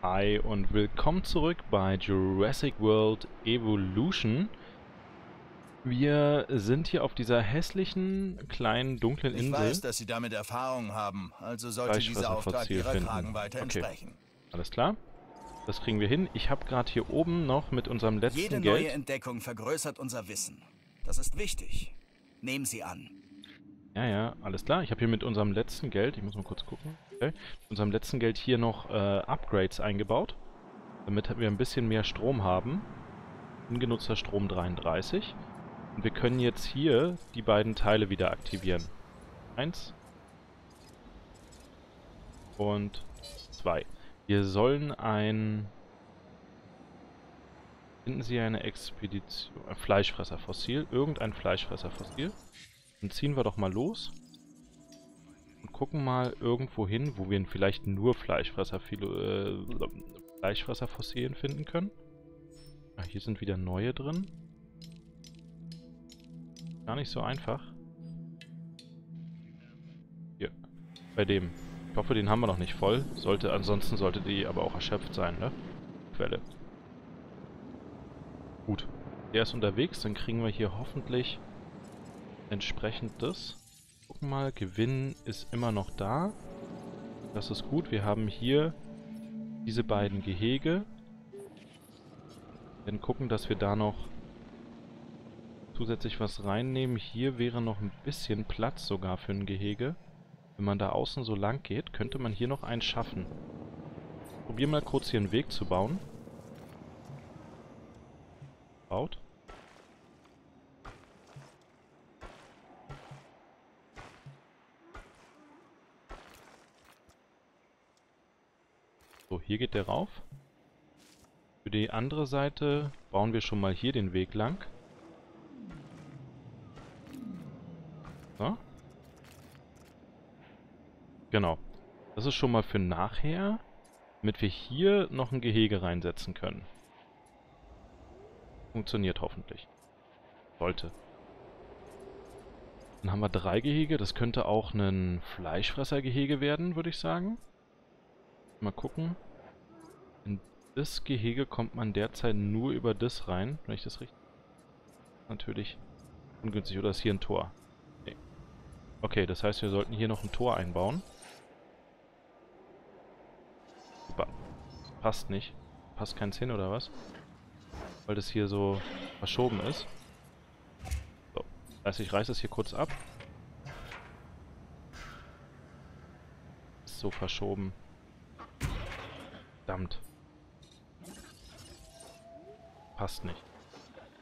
Hi und willkommen zurück bei Jurassic World Evolution. Wir sind hier auf dieser hässlichen, kleinen, dunklen Insel. Ich weiß, dass Sie damit Erfahrung haben, also sollte dieser Auftrag Ihrer Fragen weiter entsprechen. Okay. Alles klar, das kriegen wir hin. Ich habe gerade hier oben noch mit unserem letzten Geld... Jede neue Entdeckung vergrößert unser Wissen. Das ist wichtig. Nehmen Sie an. Ja, alles klar. Ich habe hier mit unserem letzten Geld, ich muss mal kurz gucken, okay, mit unserem letzten Geld hier noch Upgrades eingebaut, damit wir ein bisschen mehr Strom haben. Ungenutzter Strom 33. Und wir können jetzt hier die beiden Teile wieder aktivieren. 1 und 2. Wir sollen ein... Finden Sie eine Expedition... Fleischfresserfossil. Irgendein Fleischfresserfossil. Dann ziehen wir doch mal los und gucken mal irgendwo hin, wo wir vielleicht nur Fleischfresserfossilien finden können. Ach, hier sind wieder neue drin. Gar nicht so einfach. Hier, bei dem. Ich hoffe, den haben wir noch nicht voll. Sollte, ansonsten sollte die aber auch erschöpft sein, ne? Quelle. Gut. Der ist unterwegs, dann kriegen wir hier hoffentlich... entsprechend das. Gucken mal, Gewinn ist immer noch da. Das ist gut. Wir haben hier diese beiden Gehege. Dann gucken, dass wir da noch zusätzlich was reinnehmen. Hier wäre noch ein bisschen Platz sogar für ein Gehege. Wenn man da außen so lang geht, könnte man hier noch einen schaffen. Probieren mal kurz hier einen Weg zu bauen. Baut. So, hier geht der rauf. Für die andere Seite bauen wir schon mal hier den Weg lang. So. Genau. Das ist schon mal für nachher, damit wir hier noch ein Gehege reinsetzen können. Funktioniert hoffentlich. Sollte. Dann haben wir 3 Gehege. Das könnte auch ein Fleischfressergehege werden, würde ich sagen. Mal gucken. In das Gehege kommt man derzeit nur über das rein, wenn ich das richtig... Natürlich ungünstig. Oder ist hier ein Tor? Nee. Okay, das heißt, wir sollten hier noch ein Tor einbauen. Super. Passt nicht. Passt keins hin, oder was? Weil das hier so verschoben ist. So. Das heißt, ich reiße das hier kurz ab. Ist so verschoben. Verdammt. Passt nicht.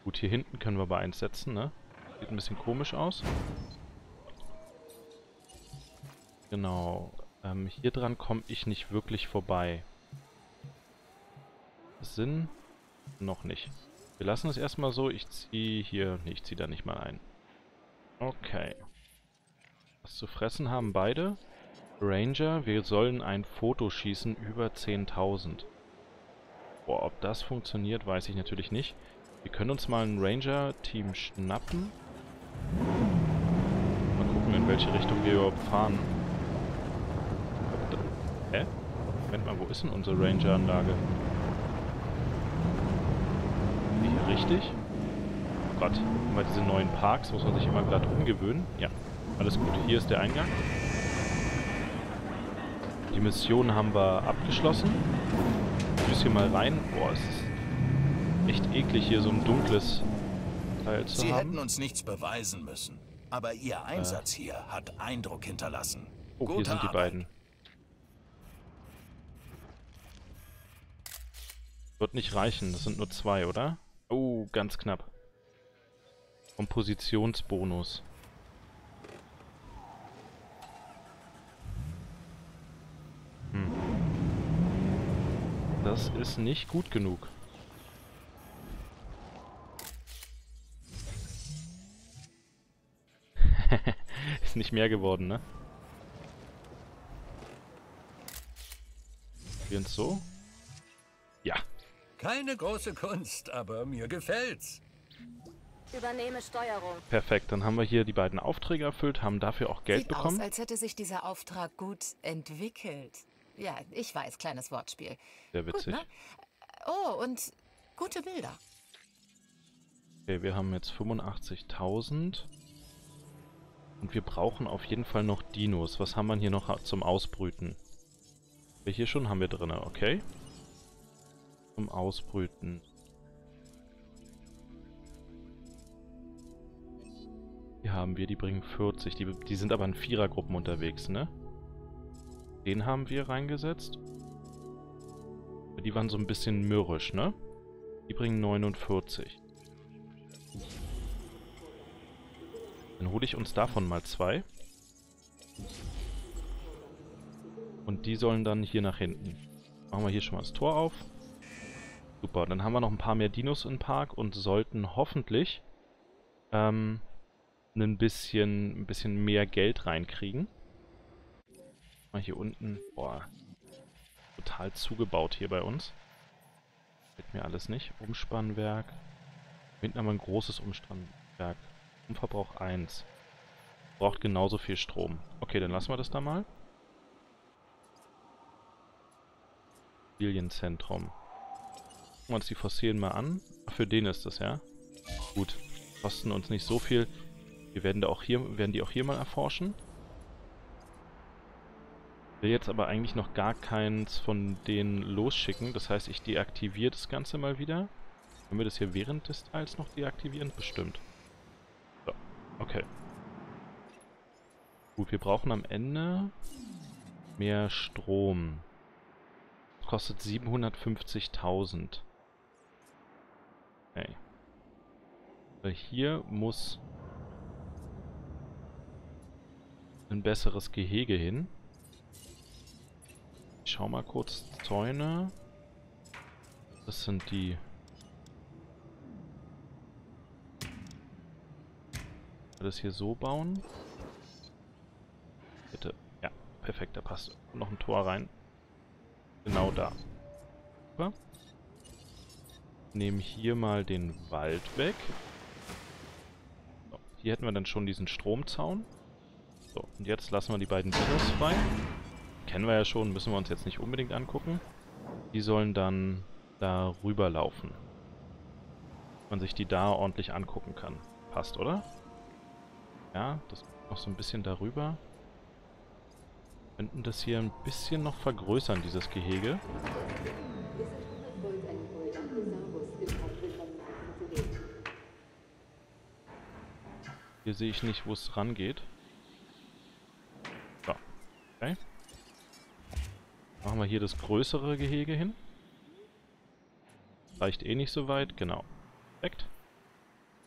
Gut, hier hinten können wir aber eins setzen, ne? Sieht ein bisschen komisch aus. Genau. Hier dran komme ich nicht wirklich vorbei. Sinn? Noch nicht. Wir lassen es erstmal so. Ich ziehe hier... Ne, ich ziehe da nicht mal ein. Okay. Was zu fressen haben beide. Ranger, wir sollen ein Foto schießen über 10.000. Boah, ob das funktioniert, weiß ich natürlich nicht. Wir können uns mal ein Ranger-Team schnappen. Mal gucken, in welche Richtung wir überhaupt fahren. Hä? Moment mal, wo ist denn unsere Ranger-Anlage? Hier richtig? Oh Gott, bei diesen neuen Parks muss man sich immer glatt umgewöhnen. Ja, alles gut. Hier ist der Eingang. Die Mission haben wir abgeschlossen. Ich muss hier mal rein. Boah, es ist echt eklig, hier so ein dunkles Teil zu haben. Sie hätten uns nichts beweisen müssen, aber Ihr Einsatz hier hat Eindruck hinterlassen. Oh, hier sind die beiden. Wird nicht reichen, das sind nur 2, oder? Oh, ganz knapp. Kompositionsbonus. Das ist nicht gut genug. Ist nicht mehr geworden, ne? Wir uns so? Ja. Keine große Kunst, aber mir gefällt's. Übernehme Steuerung. Perfekt, dann haben wir hier die beiden Aufträge erfüllt, haben dafür auch Geld bekommen. Sieht aus, als hätte sich dieser Auftrag gut entwickelt. Ja, ich weiß, kleines Wortspiel. Sehr witzig. Gut, ne? Oh, und gute Bilder. Okay, wir haben jetzt 85.000. Und wir brauchen auf jeden Fall noch Dinos. Was haben wir hier noch zum Ausbrüten? Hier schon haben wir drin, okay. Zum Ausbrüten. Hier haben wir, die bringen 40. Die sind aber in Vierergruppen unterwegs, ne? Den haben wir reingesetzt. Die waren so ein bisschen mürrisch, ne? Die bringen 49. Dann hole ich uns davon mal 2. Und die sollen dann hier nach hinten. Machen wir hier schon mal das Tor auf. Super, dann haben wir noch ein paar mehr Dinos im Park und sollten hoffentlich ein bisschen mehr Geld reinkriegen. Mal hier unten. Boah, total zugebaut hier bei uns. Fällt mir alles nicht. Umspannwerk. Hinten haben wir ein großes Umspannwerk. Stromverbrauch 1. Braucht genauso viel Strom. Okay, dann lassen wir das da mal. Familienzentrum. Gucken wir uns die Fossilien mal an. Für den ist das, ja? Gut. Kosten uns nicht so viel. Wir werden da auch hier, werden die auch hier mal erforschen. Ich will jetzt aber eigentlich noch gar keins von denen losschicken. Das heißt, ich deaktiviere das Ganze mal wieder. Können wir das hier während des Teils noch deaktivieren? Bestimmt. So, okay. Gut, wir brauchen am Ende mehr Strom. Das kostet 750.000. Okay. Also hier muss ein besseres Gehege hin. Ich schau mal kurz. Zäune. Das sind die. Das hier so bauen. Bitte. Ja, perfekt. Da passt noch ein Tor rein. Genau da. Super. Nehmen hier mal den Wald weg. So, hier hätten wir dann schon diesen Stromzaun. So, und jetzt lassen wir die beiden Dinos frei. Kennen wir ja schon, müssen wir uns jetzt nicht unbedingt angucken. Die sollen dann da rüberlaufen. Man sich die da ordentlich angucken kann. Passt, oder? Ja, das noch so ein bisschen darüber. Wir könnten das hier ein bisschen noch vergrößern, dieses Gehege. Hier sehe ich nicht, wo es rangeht. So, okay. Machen wir hier das größere Gehege hin. Reicht eh nicht so weit, genau. Perfekt.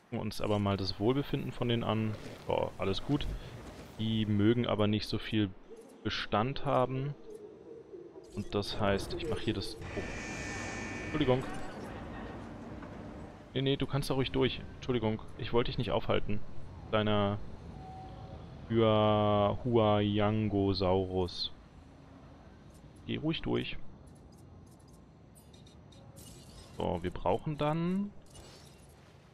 Gucken wir uns aber mal das Wohlbefinden von denen an. Boah, alles gut. Die mögen aber nicht so viel Bestand haben. Und das heißt, ich mache hier das... Oh. Entschuldigung. Nee, nee, du kannst da ruhig durch. Entschuldigung, ich wollte dich nicht aufhalten. Deiner... Huayangosaurus. Geh ruhig durch. So, wir brauchen dann...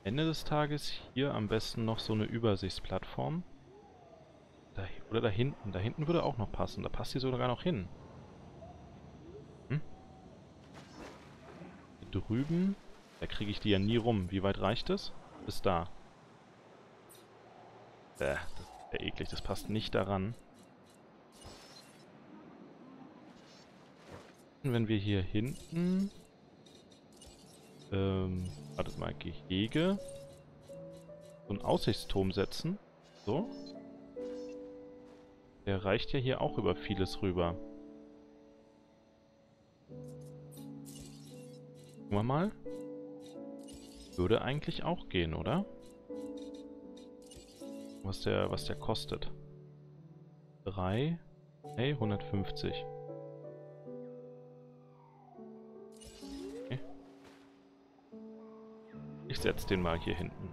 Ende des Tages hier am besten noch so eine Übersichtsplattform. Da, oder da hinten. Da hinten würde auch noch passen. Da passt die sogar noch hin. Hm? Hier drüben. Da kriege ich die ja nie rum. Wie weit reicht es? Bis da. Das ist ja eklig. Das passt nicht daran. Wenn wir hier hinten... wartet mal, Gehege. So einen Aussichtsturm setzen. So. Der reicht ja hier auch über vieles rüber. Gucken wir mal. Würde eigentlich auch gehen, oder? Was der kostet. 3. Hey, 150. Ich setze den mal hier hinten.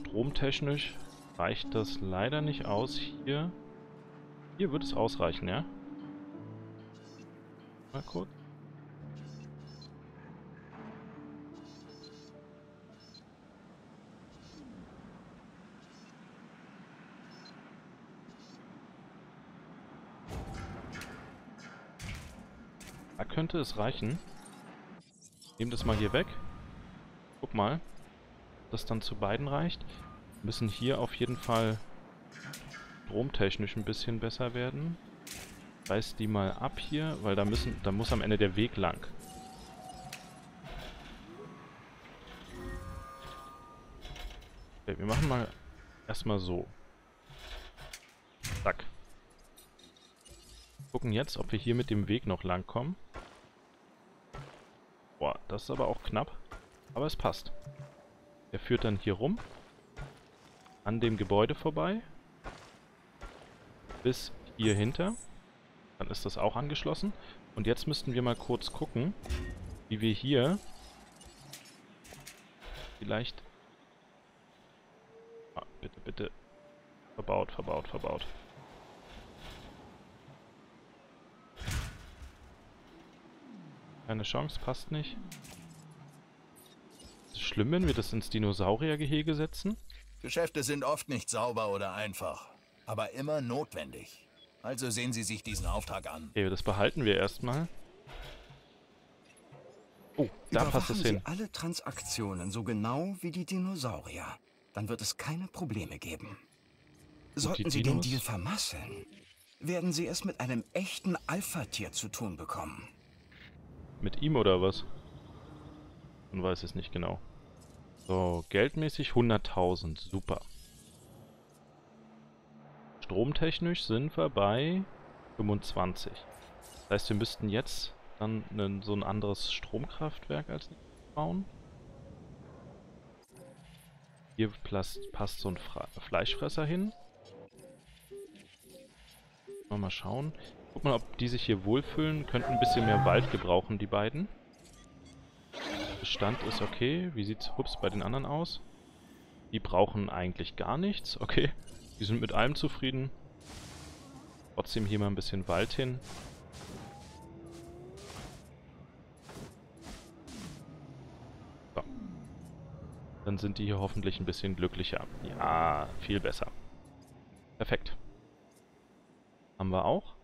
Stromtechnisch reicht das leider nicht aus. Hier wird es ausreichen, ja? Mal kurz. Da könnte es reichen. Nehmen das mal hier weg. Guck mal, ob das dann zu beiden reicht. Wir müssen hier auf jeden Fall stromtechnisch ein bisschen besser werden. Reiß die mal ab hier, weil da muss am Ende der Weg lang. Okay, wir machen mal erstmal so. Zack. Gucken jetzt, ob wir hier mit dem Weg noch lang kommen. Boah, das ist aber auch knapp. Aber es passt. Der führt dann hier rum. An dem Gebäude vorbei. Bis hier hinter. Dann ist das auch angeschlossen. Und jetzt müssten wir mal kurz gucken, wie wir hier vielleicht... Ah, bitte, bitte. Verbaut, verbaut, verbaut. Keine Chance, passt nicht. Ist es schlimm, wenn wir das ins Dinosauriergehege setzen? Geschäfte sind oft nicht sauber oder einfach, aber immer notwendig. Also sehen Sie sich diesen Auftrag an. Okay, das behalten wir erstmal. Oh, da passt es hin. Überwachen Sie alle Transaktionen so genau wie die Dinosaurier. Dann wird es keine Probleme geben. Sollten Sie den Deal vermasseln, werden Sie es mit einem echten Alpha-Tier zu tun bekommen. Mit ihm oder was? Man weiß es nicht genau. So, geldmäßig 100.000. Super. Stromtechnisch sind wir bei 25. Das heißt, wir müssten jetzt dann so ein anderes Stromkraftwerk als bauen. Hier passt so ein Fleischfresser hin. Mal schauen. Guck mal, ob die sich hier wohlfühlen. Könnten ein bisschen mehr Wald gebrauchen, die beiden. Bestand ist okay. Wie sieht's ups, bei den anderen aus? Die brauchen eigentlich gar nichts. Okay, die sind mit allem zufrieden. Trotzdem hier mal ein bisschen Wald hin. So. Dann sind die hier hoffentlich ein bisschen glücklicher. Ja, viel besser. Perfekt. Haben wir auch.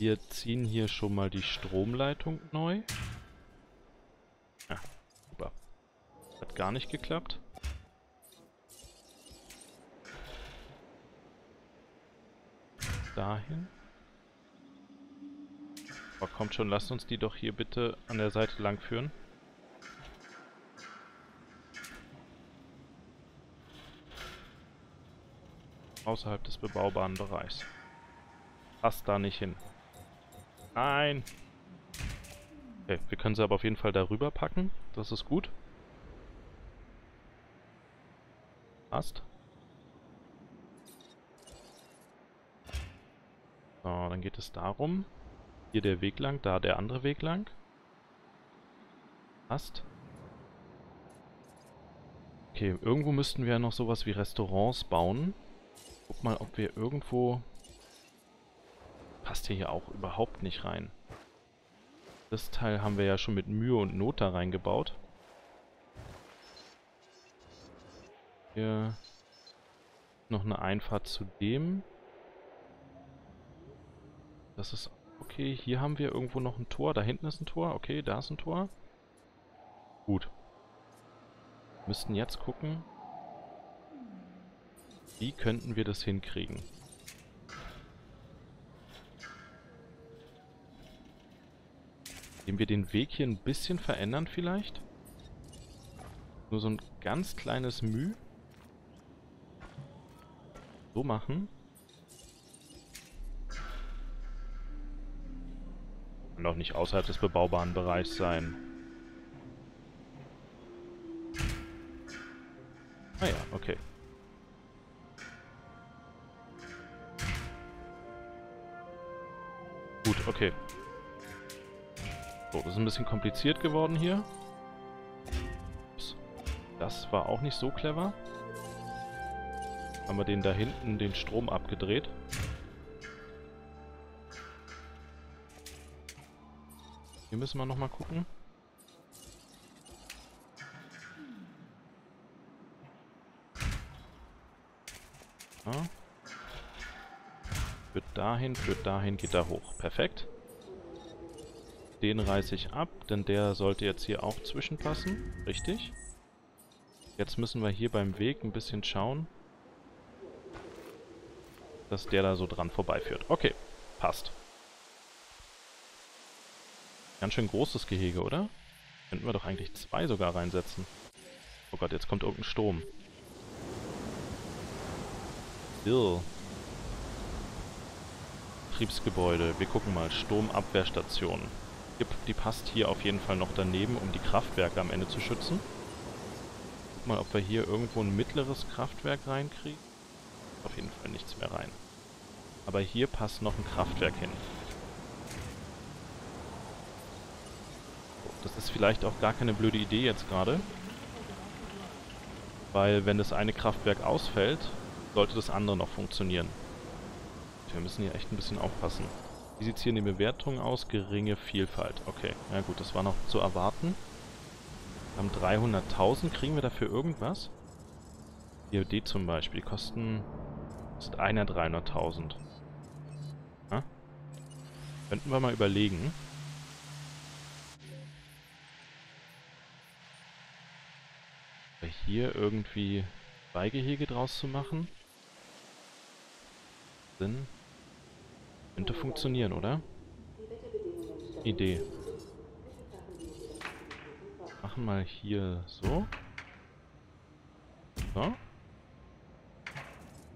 Wir ziehen hier schon mal die Stromleitung neu. Ja, super. Hat gar nicht geklappt. Dahin. Oh, kommt schon, lasst uns die doch hier bitte an der Seite lang führen. Außerhalb des bebaubaren Bereichs. Passt da nicht hin. Nein! Okay, wir können sie aber auf jeden Fall darüber packen. Das ist gut. Passt. So, dann geht es darum. Hier der Weg lang, da der andere Weg lang. Passt. Okay, irgendwo müssten wir ja noch sowas wie Restaurants bauen. Guck mal, ob wir irgendwo... Passt hier auch überhaupt nicht rein. Das Teil haben wir ja schon mit Mühe und Not da reingebaut. Hier noch eine Einfahrt zu dem. Das ist okay. Hier haben wir irgendwo noch ein Tor. Da hinten ist ein Tor. Okay, da ist ein Tor. Gut. Müssten jetzt gucken, wie könnten wir das hinkriegen. Indem wir den Weg hier ein bisschen verändern vielleicht. Nur so ein ganz kleines Müh. So machen. Kann auch nicht außerhalb des bebaubaren Bereichs sein. Ah ja, okay. Gut, okay. So, das ist ein bisschen kompliziert geworden hier. Ups. Das war auch nicht so clever. Haben wir den da hinten, den Strom abgedreht. Hier müssen wir nochmal gucken. Ja. Führt dahin, geht da hoch. Perfekt. Den reiße ich ab, denn der sollte jetzt hier auch zwischenpassen. Richtig. Jetzt müssen wir hier beim Weg ein bisschen schauen, dass der da so dran vorbeiführt. Okay, passt. Ganz schön großes Gehege, oder? Könnten wir doch eigentlich 2 sogar reinsetzen. Oh Gott, jetzt kommt irgendein Sturm. Irr. Betriebsgebäude. Wir gucken mal. Sturmabwehrstation. Die passt hier auf jeden Fall noch daneben, um die Kraftwerke am Ende zu schützen. Guck mal, ob wir hier irgendwo ein mittleres Kraftwerk reinkriegen. Auf jeden Fall nichts mehr rein. Aber hier passt noch ein Kraftwerk hin. Das ist vielleicht auch gar keine blöde Idee jetzt gerade. Weil wenn das eine Kraftwerk ausfällt, sollte das andere noch funktionieren. Wir müssen hier echt ein bisschen aufpassen. Wie sieht es hier in den Bewertungen aus? Geringe Vielfalt. Okay, na gut, das war noch zu erwarten. Wir haben 300.000. Kriegen wir dafür irgendwas? Hier, die zum Beispiel. Kosten... ist einer 300.000. Ja? Könnten wir mal überlegen. Hier irgendwie Beigehege draus zu machen. Sinn. Könnte funktionieren, oder? Idee. Machen mal hier so. So.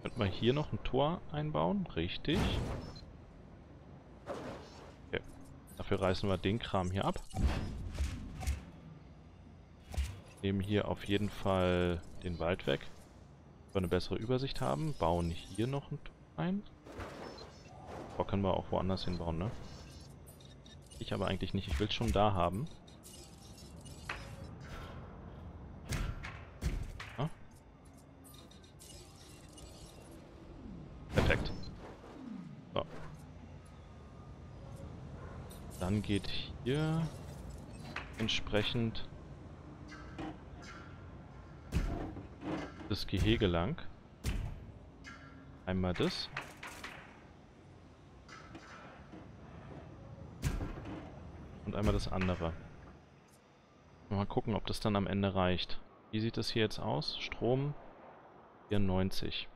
Könnten wir hier noch ein Tor einbauen? Richtig. Okay. Dafür reißen wir den Kram hier ab. Nehmen hier auf jeden Fall den Wald weg, dass wir eine bessere Übersicht haben. Bauen hier noch ein Tor ein. Boah, können wir auch woanders hinbauen, ne? Ich aber eigentlich nicht. Ich will es schon da haben. Ja. Perfekt. So. Dann geht hier entsprechend das Gehege lang. Einmal das. Und einmal das andere. Mal gucken, ob das dann am Ende reicht. Wie sieht das hier jetzt aus? Strom 94.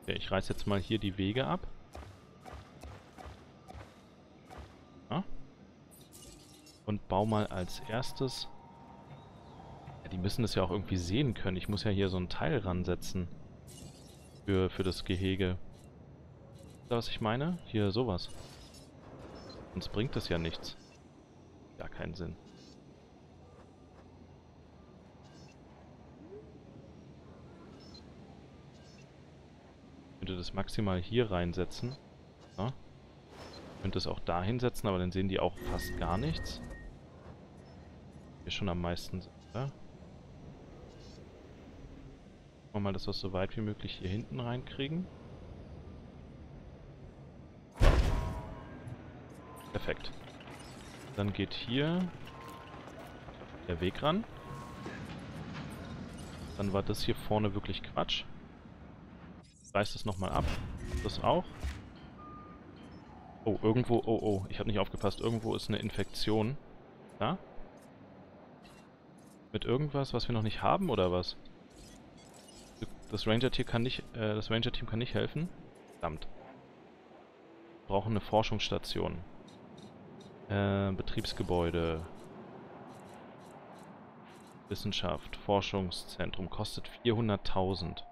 Okay, ich reiße jetzt mal hier die Wege ab. Ja. Und baue mal als erstes... Die müssen das ja auch irgendwie sehen können. Ich muss ja hier so ein Teil ransetzen. Für das Gehege. Wisst ihr, was ich meine? Hier sowas. Sonst bringt das ja nichts. Gar keinen Sinn. Ich könnte das maximal hier reinsetzen. Ja. Ich könnte es auch da hinsetzen, aber dann sehen die auch fast gar nichts. Hier schon am meisten. Ja. Mal, dass wir es so weit wie möglich hier hinten reinkriegen. Perfekt. Dann geht hier der Weg ran. Dann war das hier vorne wirklich Quatsch. Ich reiß das nochmal ab. Das auch. Oh, irgendwo, oh, ich habe nicht aufgepasst. Irgendwo ist eine Infektion. Da? Mit irgendwas, was wir noch nicht haben, oder was? Das Ranger-Team kann nicht, helfen. Verdammt. Wir brauchen eine Forschungsstation. Betriebsgebäude. Wissenschaft. Forschungszentrum. Kostet 400.000.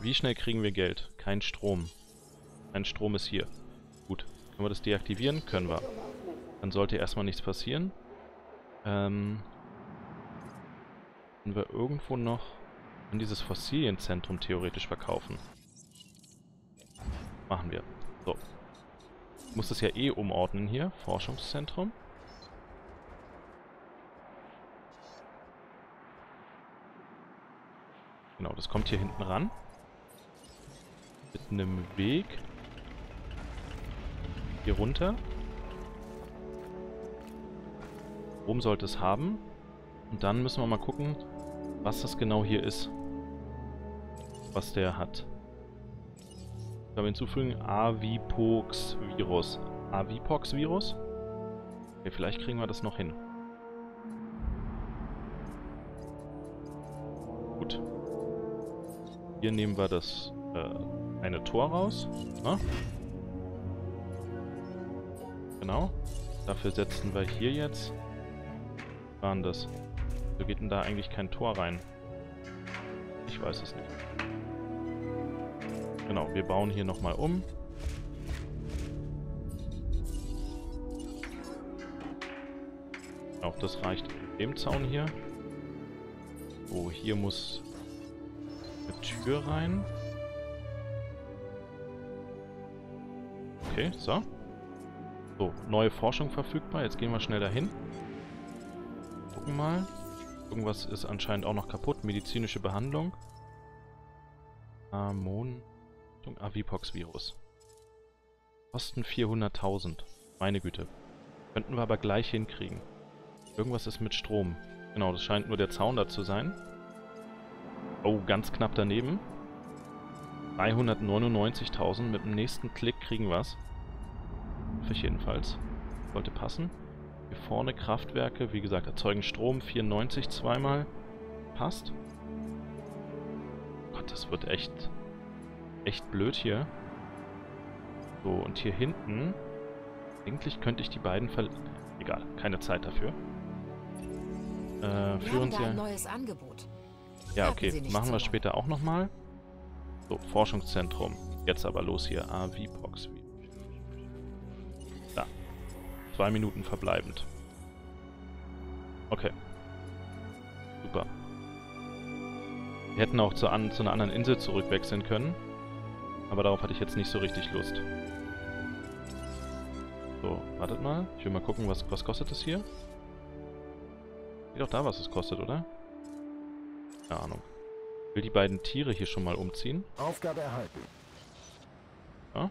Wie schnell kriegen wir Geld? Kein Strom. Kein Strom ist hier. Gut. Können wir das deaktivieren? Können wir. Dann sollte erstmal nichts passieren. Können wir irgendwo noch an dieses Fossilienzentrum theoretisch verkaufen? Machen wir. So. Ich muss das ja eh umordnen hier. Forschungszentrum. Genau, das kommt hier hinten ran. Mit einem Weg. Hier runter. Rum sollte es haben. Und dann müssen wir mal gucken, was das genau hier ist. Was der hat. Kann man hinzufügen, Avipox-Virus. Avipox-Virus? Okay, vielleicht kriegen wir das noch hin. Gut. Hier nehmen wir das eine Tor raus. Na? Genau. Dafür setzen wir hier jetzt. Was war denn das? Wieso geht denn da eigentlich kein Tor rein? Ich weiß es nicht. Genau, wir bauen hier nochmal um. Auch das reicht mit dem Zaun hier. So, hier muss eine Tür rein. Okay, so. So, neue Forschung verfügbar. Jetzt gehen wir schnell dahin. Gucken mal. Irgendwas ist anscheinend auch noch kaputt. Medizinische Behandlung. Avipox-Virus. Kosten 400.000. Meine Güte. Könnten wir aber gleich hinkriegen. Irgendwas ist mit Strom. Genau, das scheint nur der Zaun da zu sein. Oh, ganz knapp daneben. 399.000. Mit dem nächsten Klick kriegen wir es. Hoffe ich jedenfalls. Sollte passen. Hier vorne Kraftwerke, wie gesagt, erzeugen Strom. 94 zweimal. Passt. Gott, das wird echt blöd hier. So, und hier hinten. Eigentlich könnte ich die beiden egal, keine Zeit dafür. Für uns ja. Neues Angebot. Ja, okay, machen wir später auch nochmal. So, Forschungszentrum. Jetzt aber los hier. Avipox. Da. 2 Minuten verbleibend. Okay. Super. Wir hätten auch zu einer anderen Insel zurückwechseln können. Aber darauf hatte ich jetzt nicht so richtig Lust. So, wartet mal. Ich will mal gucken, was kostet das hier? Steht doch da, was es kostet, oder? Keine Ahnung. Ich will die beiden Tiere hier schon mal umziehen. Aufgabe erhalten. Ja.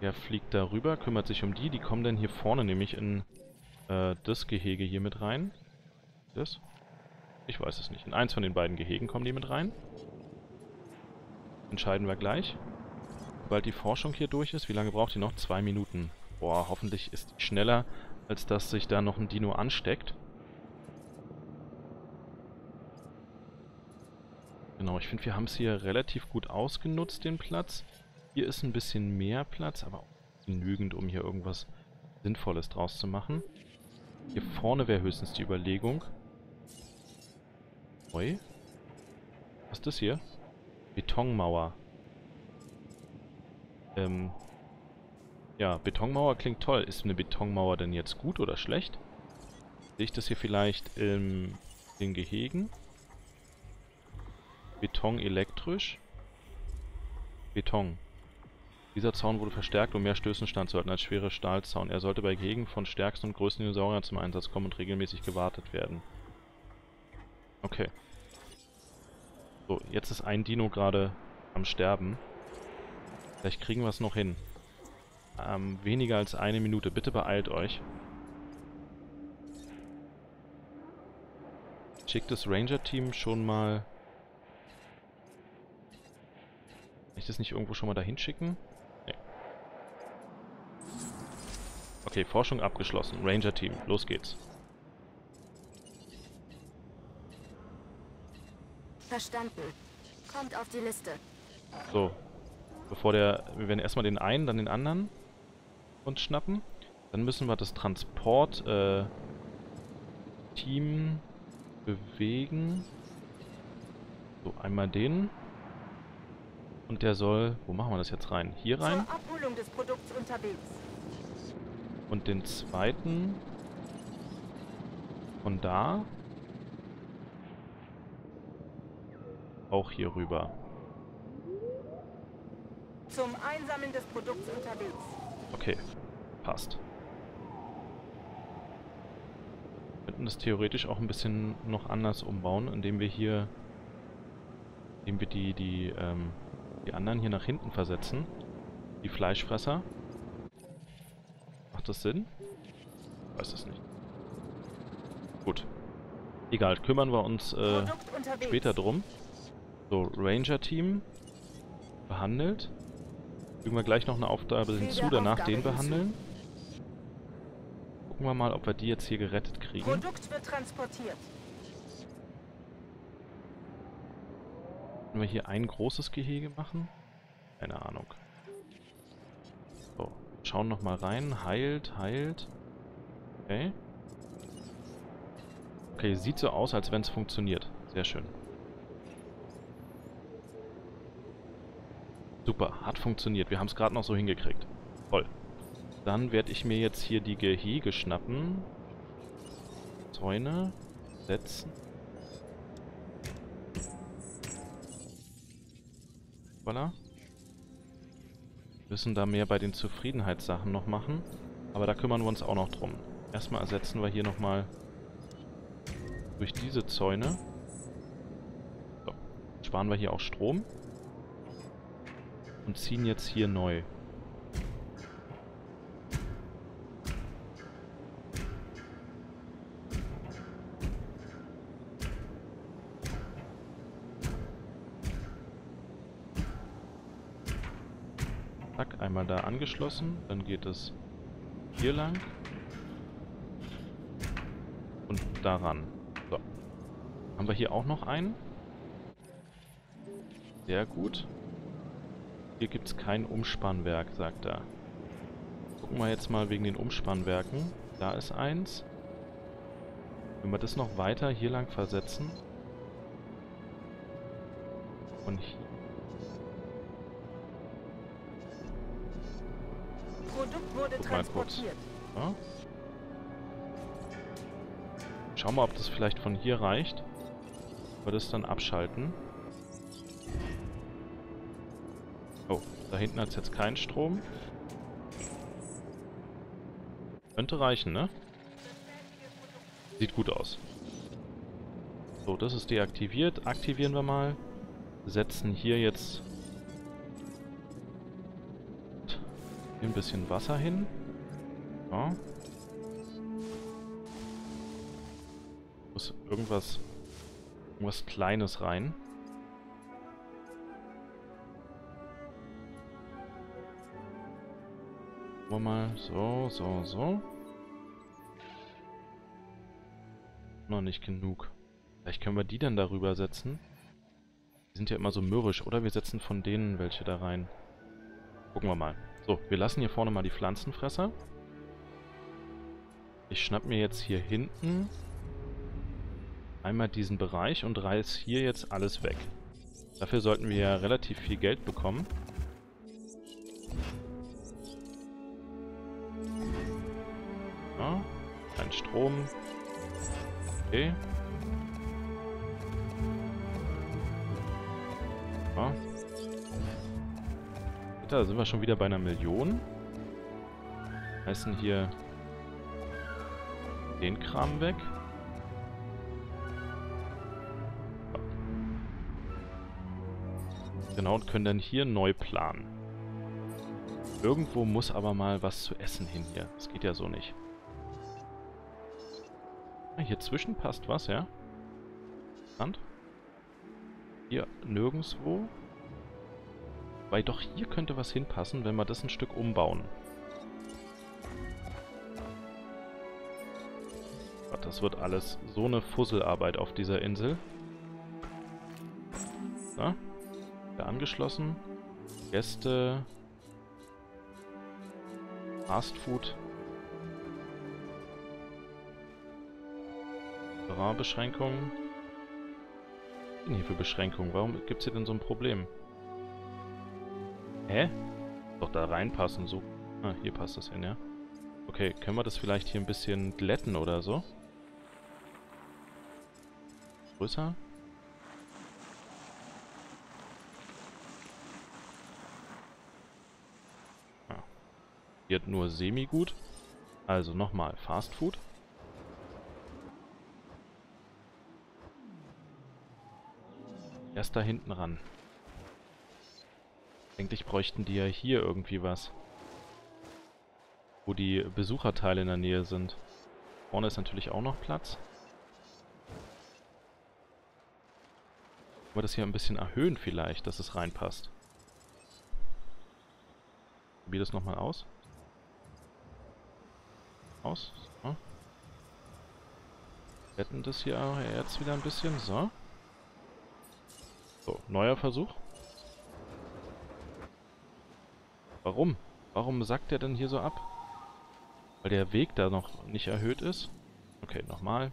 Der fliegt da rüber, kümmert sich um die. Die kommen dann hier vorne nämlich in das Gehege hier mit rein. Das? Ich weiß es nicht. In eins von den beiden Gehegen kommen die mit rein. Entscheiden wir gleich. Sobald die Forschung hier durch ist, wie lange braucht die noch? 2 Minuten. Boah, hoffentlich ist die schneller, als dass sich da noch ein Dino ansteckt. Genau, ich finde, wir haben es hier relativ gut ausgenutzt, den Platz. Hier ist ein bisschen mehr Platz, aber auch genügend, um hier irgendwas Sinnvolles draus zu machen. Hier vorne wäre höchstens die Überlegung. Oi. Was ist das hier? Betonmauer. Ja, Betonmauer klingt toll. Ist eine Betonmauer denn jetzt gut oder schlecht? Sehe ich das hier vielleicht in den Gehegen? Beton elektrisch. Beton. Dieser Zaun wurde verstärkt, um mehr Stößen standzuhalten als schwere Stahlzaun. Er sollte bei Gehegen von stärksten und größten Dinosauriern zum Einsatz kommen und regelmäßig gewartet werden. Okay. So, jetzt ist ein Dino gerade am Sterben. Vielleicht kriegen wir es noch hin. Weniger als 1 Minute. Bitte beeilt euch. Schickt das Ranger-Team schon mal... Kann ich das nicht irgendwo schon mal dahin schicken? Nee. Okay, Forschung abgeschlossen. Ranger-Team, los geht's. Verstanden. Kommt auf die Liste. So. Wir werden erstmal den einen, dann den anderen uns schnappen. Dann müssen wir das Transport-Team bewegen. So, einmal den. Und der soll... Wo machen wir das jetzt rein? Hier rein. Zur Abholung des Produkts unterwegs. Und den zweiten von da. Auch hier rüber. Zum Einsammeln des Produkts unterwegs. Okay, passt. Wir könnten das theoretisch auch ein bisschen noch anders umbauen, indem wir hier... Indem wir die anderen hier nach hinten versetzen. Die Fleischfresser. Macht das Sinn? Ich weiß es nicht. Gut. Egal, kümmern wir uns später drum. So, Ranger-Team... behandelt. Fügen wir gleich noch eine Aufgabe hinzu, danach den behandeln. Gucken wir mal, ob wir die jetzt hier gerettet kriegen. Produkt wird transportiert. Können wir hier ein großes Gehege machen? Keine Ahnung. So, schauen nochmal rein. Heilt, heilt. Okay. Okay, sieht so aus, als wenn es funktioniert. Sehr schön. Super, hat funktioniert. Wir haben es gerade noch so hingekriegt. Toll. Dann werde ich mir jetzt hier die Gehege schnappen. Zäune setzen. Voilà. Wir müssen da mehr bei den Zufriedenheitssachen noch machen. Aber da kümmern wir uns auch noch drum. Erstmal ersetzen wir hier nochmal durch diese Zäune. So. Sparen wir hier auch Strom. Und ziehen jetzt hier neu. Zack, einmal da angeschlossen. Dann geht es hier lang. Und daran. So. Haben wir hier auch noch einen? Sehr gut. Hier gibt es kein Umspannwerk, sagt er. Gucken wir jetzt mal wegen den Umspannwerken. Da ist eins. Wenn wir das noch weiter hier lang versetzen. Und hier. Produkt wurde transportiert. Ja. Schauen wir, ob das vielleicht von hier reicht. Ob wir das dann abschalten. Oh, da hinten hat es jetzt keinen Strom. Könnte reichen, ne? Sieht gut aus. So, das ist deaktiviert. Aktivieren wir mal. Setzen hier jetzt ein bisschen Wasser hin. Ja. Muss irgendwas Kleines rein. Mal so. Noch nicht genug. Vielleicht können wir die dann darüber setzen. Die sind ja immer so mürrisch, oder? Wir setzen von denen welche da rein. Gucken wir mal. So, wir lassen hier vorne mal die Pflanzenfresser. Ich schnapp mir jetzt hier hinten einmal diesen Bereich und reiß hier jetzt alles weg. Dafür sollten wir ja relativ viel Geld bekommen. Strom. Okay. Ja. Da sind wir schon wieder bei 1 Million. Reißen hier den Kram weg. Ja. Genau, und können dann hier neu planen. Irgendwo muss aber mal was zu essen hin hier. Das geht ja so nicht. Hier zwischen passt was, ja? Land? Hier nirgendwo. Weil doch hier könnte was hinpassen, wenn wir das ein Stück umbauen. Gott, das wird alles so eine Fusselarbeit auf dieser Insel. Da. Da angeschlossen. Gäste. Fastfood. Beschränkungen. Was sind hier für Beschränkungen? Warum gibt es hier denn so ein Problem? Hä? Doch da reinpassen, so. Ah, hier passt das hin, ja. Okay, können wir das vielleicht hier ein bisschen glätten oder so? Größer? Ah. Hier hat nur semi-gut. Also nochmal, Fast Food. Erst da hinten ran. Eigentlich bräuchten die ja hier irgendwie was. Wo die Besucherteile in der Nähe sind. Vorne ist natürlich auch noch Platz. Können wir das hier ein bisschen erhöhen vielleicht, dass es reinpasst. Probier das nochmal aus. Aus. So. Wetten das hier jetzt wieder ein bisschen. So. So, neuer Versuch. Warum? Warum sackt der denn hier so ab? Weil der Weg da noch nicht erhöht ist. Okay, nochmal.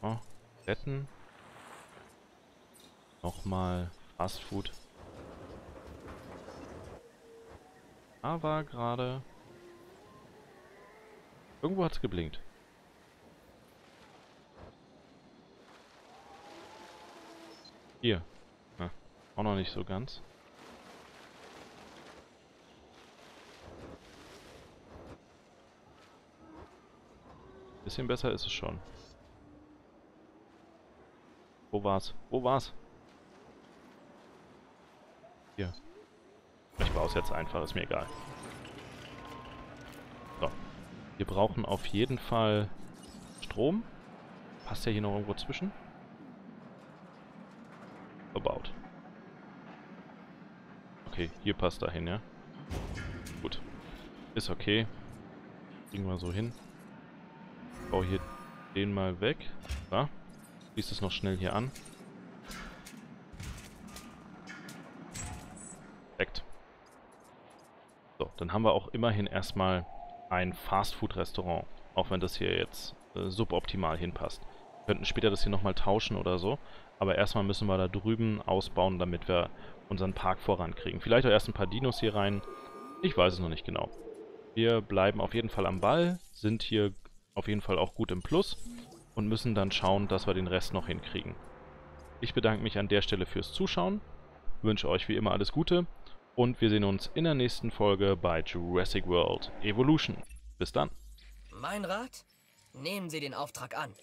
Oh, retten. Nochmal Fast Food. Aber gerade... Irgendwo hat's geblinkt. Hier. Na, auch noch nicht so ganz. Bisschen besser ist es schon. Wo war's? Wo war's? Hier. Ich brauch's jetzt einfach, ist mir egal. So. Wir brauchen auf jeden Fall Strom. Passt ja hier noch irgendwo zwischen. About. Okay, hier passt da hin, ja. Gut. Ist okay. Kriegen wir so hin. Ich baue hier den mal weg. Da. Schließt es noch schnell hier an. Perfekt. So, dann haben wir auch immerhin erstmal ein Fastfood-Restaurant. Auch wenn das hier jetzt suboptimal hinpasst. Wir könnten später das hier nochmal tauschen oder so. Aber erstmal müssen wir da drüben ausbauen, damit wir unseren Park vorankriegen. Vielleicht auch erst ein paar Dinos hier rein. Ich weiß es noch nicht genau. Wir bleiben auf jeden Fall am Ball. Sind hier auf jeden Fall auch gut im Plus. Und müssen dann schauen, dass wir den Rest noch hinkriegen. Ich bedanke mich an der Stelle fürs Zuschauen. Wünsche euch wie immer alles Gute. Und wir sehen uns in der nächsten Folge bei Jurassic World Evolution. Bis dann. Mein Rat? Nehmen Sie den Auftrag an.